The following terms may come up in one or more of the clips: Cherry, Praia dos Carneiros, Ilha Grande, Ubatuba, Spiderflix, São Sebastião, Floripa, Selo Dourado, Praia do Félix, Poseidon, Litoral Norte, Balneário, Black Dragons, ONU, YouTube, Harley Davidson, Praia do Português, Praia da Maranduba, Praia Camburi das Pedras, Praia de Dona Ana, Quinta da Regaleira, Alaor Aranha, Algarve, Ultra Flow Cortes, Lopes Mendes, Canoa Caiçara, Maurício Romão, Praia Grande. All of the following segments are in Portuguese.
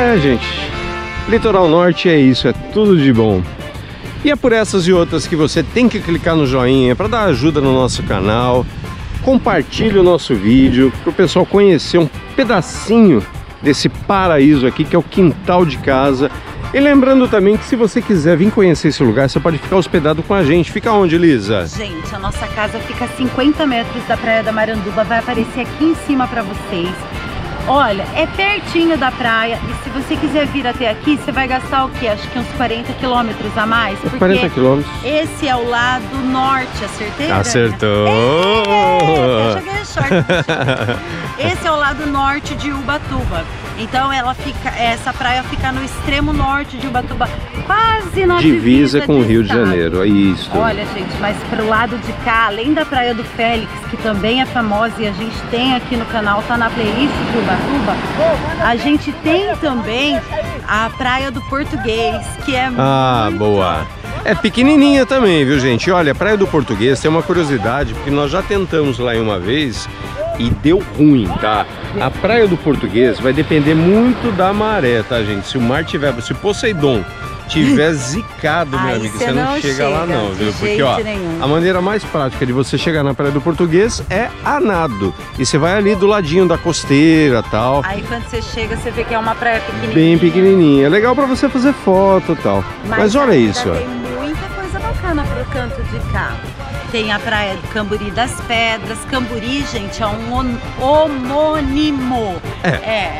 É, gente, Litoral Norte é isso, é tudo de bom. E é por essas e outras que você tem que clicar no joinha para dar ajuda no nosso canal. Compartilhe o nosso vídeo para o pessoal conhecer um pedacinho desse paraíso aqui que é o quintal de casa. E lembrando também que se você quiser vir conhecer esse lugar, você pode ficar hospedado com a gente. Fica onde, Lisa? Gente, a nossa casa fica a 50 metros da Praia da Maranduba. Vai aparecer aqui em cima para vocês. Olha, é pertinho da praia. E se você quiser vir até aqui, você vai gastar o quê? Acho que uns 40 quilômetros a mais. Porque 40 quilômetros. Esse é o lado norte, acertei? Acertou! Eu joguei short. Esse é o lado norte de Ubatuba. Então ela fica, essa praia fica no extremo norte de Ubatuba, quase na divisa com o Rio de Janeiro, é isso. Olha, gente, mas pro lado de cá, além da Praia do Félix, que também é famosa e a gente tem aqui no canal, tá na playlist de Ubatuba, a gente tem também a Praia do Português, que é muito boa. É pequenininha também, viu, gente? Olha, a Praia do Português tem uma curiosidade, porque nós já tentamos lá uma vez e deu ruim, tá? A Praia do Português vai depender muito da maré, tá, gente? Se o mar tiver, se Poseidon tiver zicado, meu amigo, você não chega lá não, viu? Porque, ó, a maneira mais prática de você chegar na Praia do Português é a nado. E você vai ali do ladinho da costeira e tal. Aí quando você chega, você vê que é uma praia pequenininha. Bem pequenininha. É legal pra você fazer foto e tal. Mas olha isso, ó. Para o canto de cá tem a Praia do Camburi das Pedras. Camburi, gente, é um homônimo.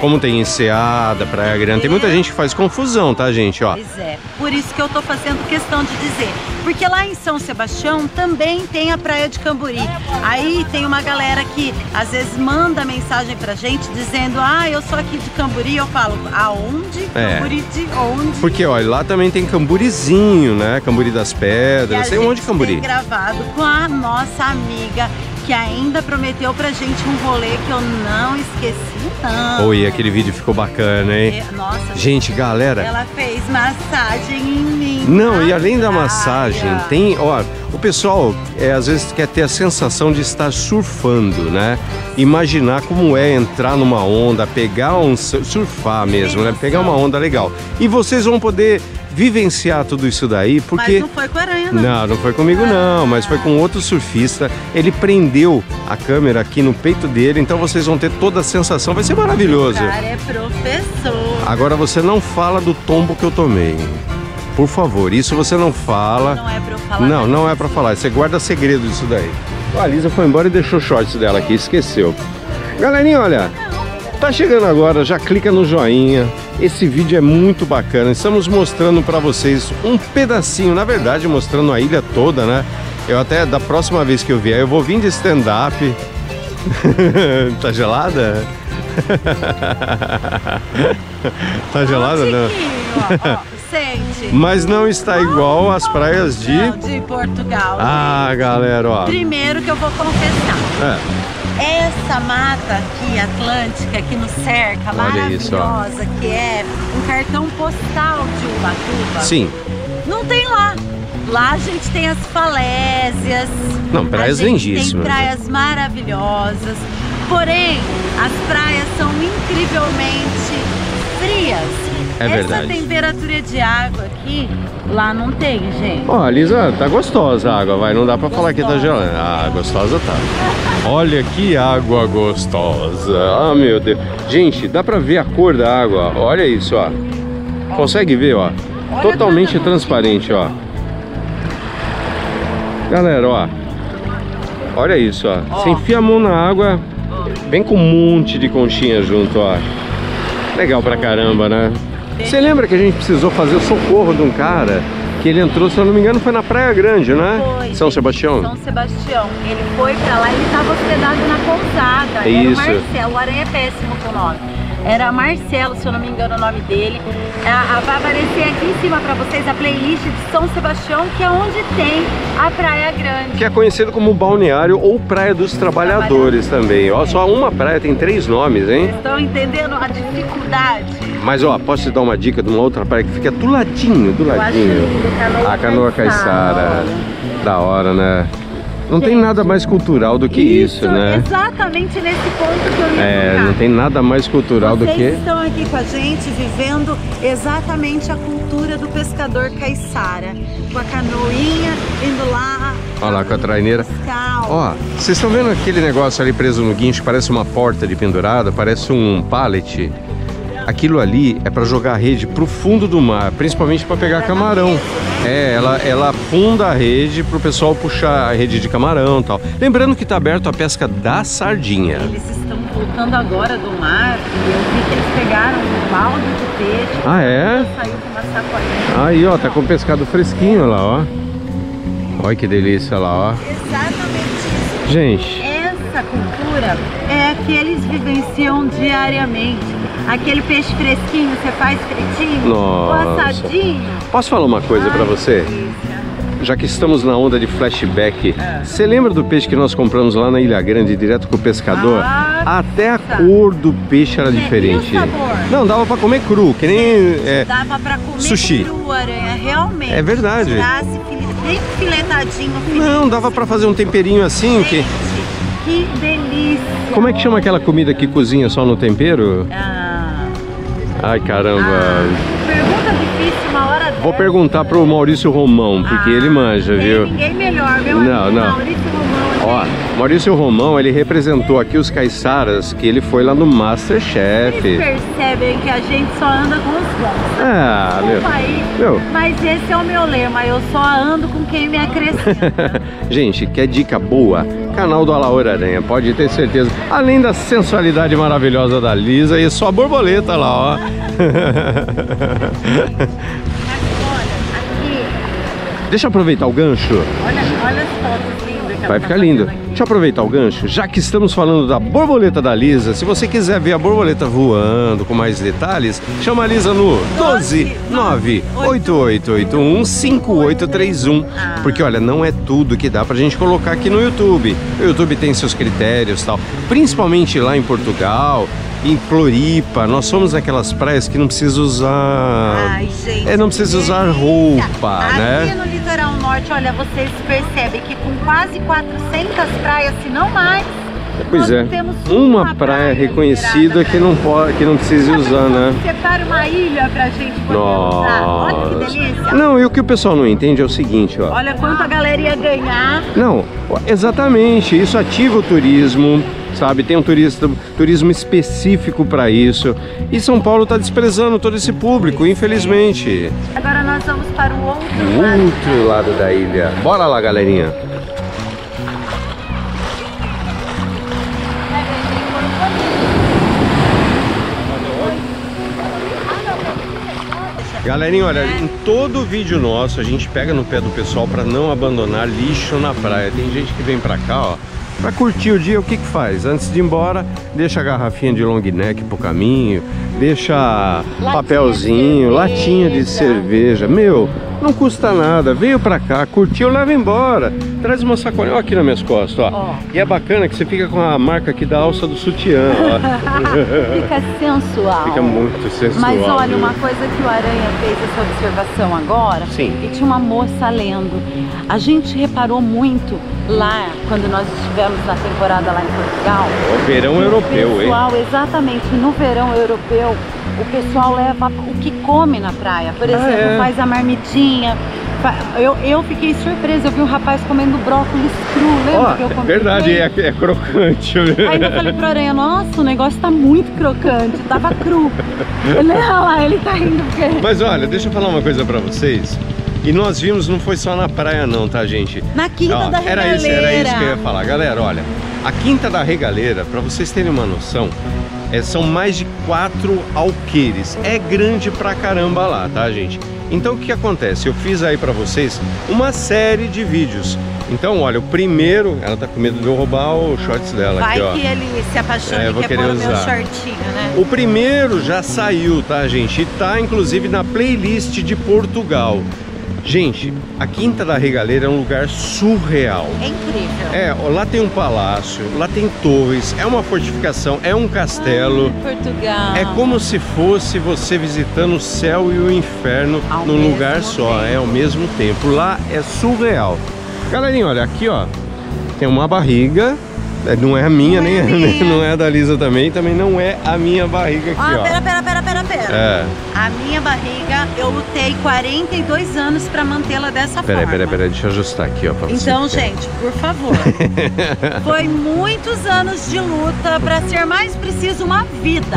Como tem Enseada, Praia Grande, tem muita gente que faz confusão, tá, gente? Ó. Pois é, por isso que eu tô fazendo questão de dizer, porque lá em São Sebastião também tem a Praia de Camburi. Aí tem uma galera que às vezes manda mensagem pra gente dizendo, ah, eu sou aqui de Camburi. Eu falo, aonde? Camburi de onde? Porque, olha, lá também tem Camburizinho, né? Camburi das Pedras. Eu sei onde Camburi. Tem gravado com a nossa amiga que ainda prometeu pra gente um rolê que eu não esqueci tanto. Oi, aquele vídeo ficou bacana, hein? Nossa, gente, galera. Ela fez massagem em mim. Não, e além da massagem, tem, ó, o pessoal às vezes quer ter a sensação de estar surfando, né? Imaginar como é entrar numa onda, pegar um surfar mesmo, né? Pegar uma onda legal. E vocês vão poder vivenciar tudo isso daí, porque... Mas não foi com a aranha, não. Não, não foi comigo não, mas foi com outro surfista. Ele prendeu a câmera aqui no peito dele, então vocês vão ter toda a sensação, vai ser maravilhoso. O cara é professor. Agora você não fala do tombo que eu tomei. Por favor, isso você não fala. Não é pra falar. Não, não é pra falar, você guarda segredo disso daí. A Lisa foi embora e deixou shorts dela aqui, esqueceu. Galerinha, olha... Tá chegando agora, já clica no joinha. Esse vídeo é muito bacana. Estamos mostrando para vocês um pedacinho, na verdade, mostrando a ilha toda, né? Eu até, da próxima vez que eu vier, eu vou vir de stand-up. Tá gelada? Tá gelada, né? Sente. Mas não está igual às praias de Portugal. Ah, galera, ó. Primeiro que eu vou confessar. Essa mata aqui, atlântica, que nos cerca, maravilhosa, que é um cartão postal de Ubatuba. Sim. Não tem lá. Lá a gente tem as falésias. Não, praias lindíssimas. Tem praias maravilhosas. Porém, as praias são incrivelmente frias. É verdade. Essa temperatura de água aqui, lá não tem, gente. Ó, Lisa, tá gostosa a água, vai. Não dá pra falar que tá gelada. Ah, gostosa tá. Olha que água gostosa. Ah, meu Deus. Gente, dá pra ver a cor da água. Olha isso, ó. Consegue ver, ó. Totalmente transparente, ó. Galera, ó. Olha isso, ó. Você enfia a mão na água, vem com um monte de conchinha junto, ó. Legal pra caramba, né? Você lembra que a gente precisou fazer o socorro de um cara que ele entrou, se eu não me engano, foi na Praia Grande, né? Foi. São Sebastião. São Sebastião. Ele foi pra lá, ele estava hospedado na pousada. Isso. Era o Marcelo, o Aranha é péssimo com o nome. Era Marcelo, se eu não me engano, o nome dele. Vai aparecer aqui em cima pra vocês a playlist de São Sebastião, que é onde tem a Praia Grande. Que é conhecido como Balneário ou Praia dos Trabalhadores também. Ó, só uma praia tem 3 nomes, hein? Vocês estão entendendo a dificuldade? Mas, ó, posso te dar uma dica de uma outra praia que fica do ladinho, do ladinho. A Canoa Caiçara. Da hora, né? Não tem nada mais cultural do que isso, né? Exatamente nesse ponto que eu ia colocar. Não tem nada mais cultural do que... Vocês estão aqui com a gente, vivendo exatamente a cultura do pescador caiçara. Com a canoinha, indo lá... Olha lá, com a traineira. Ó, vocês estão vendo aquele negócio ali preso no guincho? Parece uma porta de pendurada, parece um pallet. Aquilo ali é para jogar a rede pro fundo do mar, principalmente para pegar camarão. É, ela afunda a rede pro pessoal puxar a rede de camarão e tal. Lembrando que tá aberto a pesca da sardinha. Eles estão voltando agora do mar e eu vi que eles pegaram um balde de peixe. Ah, é? Saiu com uma sacolinha. Aí, ó, tá com o pescado fresquinho lá, ó. Olha que delícia lá, ó. Exatamente isso. Gente. Essa cultura é que eles vivenciam diariamente. Aquele peixe fresquinho, você faz fritinho, passadinho. Posso falar uma coisa pra você? Já que estamos na onda de flashback, você lembra do peixe que nós compramos lá na Ilha Grande, direto com o pescador? Até a cor do peixe era diferente. E o sabor? Não, dava pra comer cru, que nem dava pra comer sushi. Cru, aranha, realmente. É verdade. Bem filetadinho. Não, dava pra fazer um temperinho assim. Gente, que delícia. Como é que chama aquela comida que cozinha só no tempero? Ai, caramba. Pergunta difícil uma hora dessa. Vou perguntar pro Maurício Romão, porque ele manja, viu? Ninguém melhor, meu amigo Maurício Romão. Ó, Maurício Romão, ele representou aqui os caiçaras, que ele foi lá no Masterchef. Vocês percebem que a gente só anda com os bons. Meu. Mas esse é o meu lema, eu só ando com quem me acrescenta. Gente, quer dica boa? Canal do Alaor Aranha, pode ter certeza. Além da sensualidade maravilhosa da Lisa e sua borboleta lá, ó. Deixa eu aproveitar o gancho. Olha as fotos lindas. Vai ficar lindo. Deixa eu aproveitar o gancho. Já que estamos falando da borboleta da Lisa, se você quiser ver a borboleta voando com mais detalhes, chama a Lisa no 12988815831. Porque olha, não é tudo que dá pra gente colocar aqui no YouTube. O YouTube tem seus critérios e tal. Principalmente lá em Portugal, em Floripa, nós somos naquelas praias que não precisa usar... Ai, gente, não precisa usar roupa, né? Aqui no Litoral Norte, olha, vocês percebem que com quase 400 praias, se não mais... Pois é, uma praia reconhecida que não precisa usar, né? Separa uma ilha pra gente poder usar. Olha que delícia. Não, e o que o pessoal não entende é o seguinte, ó. Olha quanto a galera ia ganhar. Não, exatamente, isso ativa o turismo, sabe? Tem um turismo específico pra isso. E São Paulo tá desprezando todo esse público, infelizmente. Agora nós vamos para o outro lado da ilha. Bora lá, galerinha. Galerinha, olha, em todo vídeo nosso a gente pega no pé do pessoal para não abandonar lixo na praia. Tem gente que vem para cá, ó, para curtir o dia. O que que faz? Antes de ir embora, deixa a garrafinha de long neck pro caminho, deixa papelzinho, latinha de cerveja. Meu, não custa nada. Veio para cá, curtiu, leva embora. Traz uma sacolinha, ó, aqui nas minhas costas, ó. E é bacana que você fica com a marca aqui da alça do sutiã, ó. Fica sensual. Fica muito sensual. Mas olha, uma coisa que o Aranha fez essa observação agora, e tinha uma moça lendo. A gente reparou muito lá, quando nós estivemos na temporada lá em Portugal. O verão europeu, hein? Exatamente, no verão europeu, o pessoal leva o que come na praia. Por exemplo, faz a marmitinha. Eu fiquei surpresa, eu vi um rapaz comendo brócolis cru, lembra que eu comi? Verdade, é crocante. Aí eu falei pro Aranha, nossa, o negócio tá muito crocante, tava cru. Olha lá, ele tá rindo porque... Mas olha, deixa eu falar uma coisa pra vocês. E nós vimos, não foi só na praia não, tá, gente? Na Quinta da Regaleira. Era isso que eu ia falar. Galera, olha, a Quinta da Regaleira, pra vocês terem uma noção, são mais de 4 alqueires. É grande pra caramba lá, tá, gente? Então o que acontece? Eu fiz aí pra vocês uma série de vídeos. Então, olha, o primeiro... Ela tá com medo de eu roubar os shorts dela. Vai aqui, ó. Vai que ele se apaixona e quer pôr o meu shortinho, né? O primeiro já saiu, tá, gente? E tá, inclusive, na playlist de Portugal. Gente, a Quinta da Regaleira é um lugar surreal. É incrível. Ó, lá tem um palácio, lá tem torres, é uma fortificação, é um castelo. Ai, Portugal. É como se fosse você visitando o céu e o inferno num lugar só, ao mesmo tempo. Lá é surreal. Galerinha, olha, aqui ó, tem uma barriga. Não é a minha, não, nem é a minha. Não é a da Lisa também. Também não é a minha barriga aqui, ó. Pera. É. A minha barriga, eu lutei 42 anos pra mantê-la dessa forma. Pera, deixa eu ajustar aqui, ó, pra você. Então, gente, por favor. Foi muitos anos de luta pra ser mais preciso uma vida.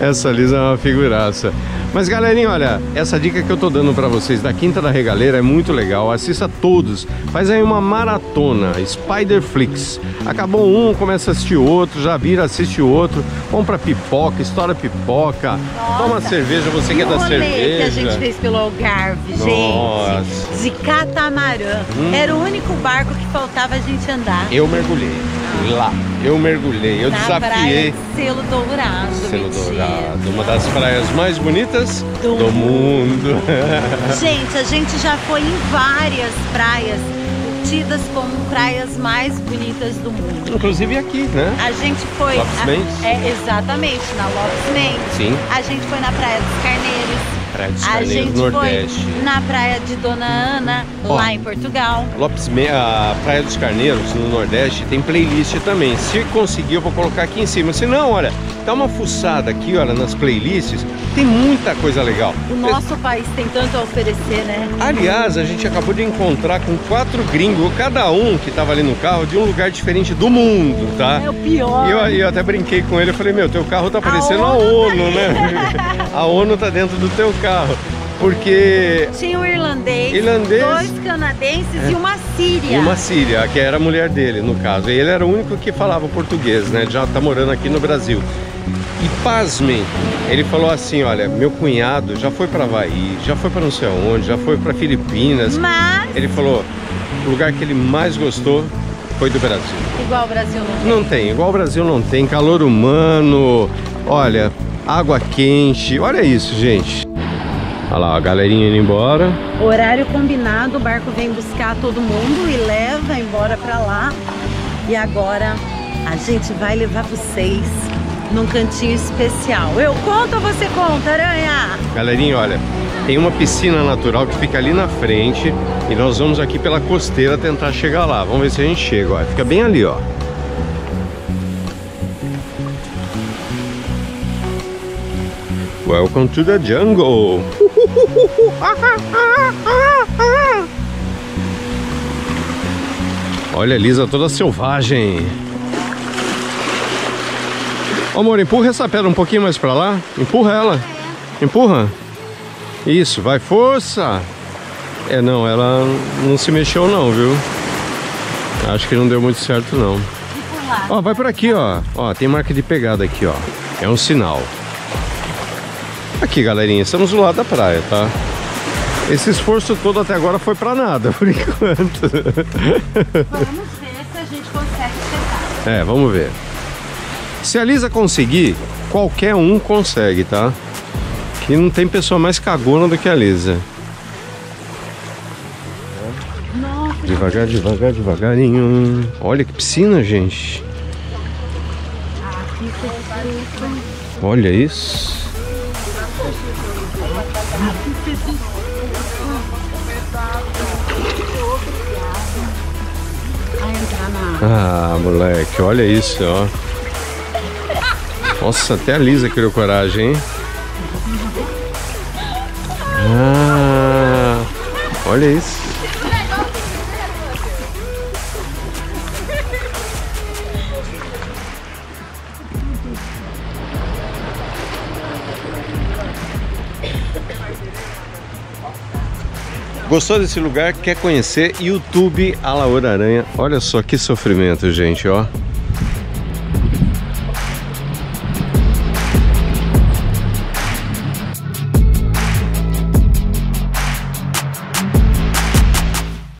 Essa Lisa é uma figuraça. Mas, galerinha, olha, essa dica que eu tô dando pra vocês da Quinta da Regaleira é muito legal. Assista todos. Faz aí uma maratona. Spiderflix. Acabou um, começa a assistir outro, já vira, assiste outro, compra pipoca, estoura pipoca. Nossa, toma cerveja, você quer dar cerveja. Que a gente fez pelo Algarve, gente, de catamarã. Era o único barco que faltava a gente andar. Eu mergulhei lá, eu na desafiei. Praia Selo Dourado. Selo Dourado, uma das praias mais bonitas do mundo. Gente, a gente já foi em várias praias como praias mais bonitas do mundo. Inclusive aqui, né? A gente foi... Lopes Mendes. Exatamente, na Lopes Mendes. Sim. A gente foi na Praia dos Carneiros. Praia dos Carneiros, Nordeste. Foi na Praia de Dona Ana, lá em Portugal. A Praia dos Carneiros, no Nordeste, tem playlist também. Se conseguir, eu vou colocar aqui em cima. Se não, olha, dá uma fuçada aqui, olha, nas playlists. Tem muita coisa legal. O nosso país tem tanto a oferecer, né? Aliás, a gente acabou de encontrar com 4 gringos, cada um que tava ali no carro, de um lugar diferente do mundo, tá? É o pior. E eu até brinquei com ele, eu falei, meu, teu carro tá parecendo a ONU, né? A ONU tá dentro do teu carro. Porque... tinha um irlandês, 2 canadenses e uma síria. E uma síria, que era a mulher dele, no caso. E ele era o único que falava português, né? Já tá morando aqui no Brasil. E pasmem, ele falou assim, olha, meu cunhado já foi para Havaí, já foi para não sei aonde, já foi para Filipinas. Mas... ele falou, o lugar que ele mais gostou foi do Brasil. Igual o Brasil não tem. Não tem, igual o Brasil não tem. Calor humano, olha, água quente, olha isso, gente. Olha lá, a galerinha indo embora. Horário combinado, o barco vem buscar todo mundo e leva embora para lá. E agora a gente vai levar vocês num cantinho especial. Eu conto ou você conta, Aranha? Galerinha, olha, tem uma piscina natural que fica ali na frente e nós vamos aqui pela costeira tentar chegar lá. Vamos ver se a gente chega, ó. Fica bem ali, ó. Welcome to the jungle! Olha a Lisa toda selvagem! Ô, amor, empurra essa pedra um pouquinho mais pra lá. Empurra ela. Empurra. Isso, vai, força. É, não, ela não se mexeu não, viu? Acho que não deu muito certo não. Ó, vai por aqui, ó. Ó, tem marca de pegada aqui, ó. É um sinal. Aqui, galerinha, estamos do lado da praia, tá? Esse esforço todo até agora foi pra nada, por enquanto. Vamos ver se a gente consegue chegar. É, vamos ver. Se a Lisa conseguir, qualquer um consegue, tá? Que não tem pessoa mais cagona do que a Lisa. Nossa, devagar, devagar, devagarinho. Olha que piscina, gente. Olha isso. Ah, moleque, olha isso, ó. Nossa, até a Lisa criou coragem, hein? Ah, olha isso. Gostou desse lugar? Quer conhecer? YouTube Alaor Aranha. Olha só que sofrimento, gente, ó.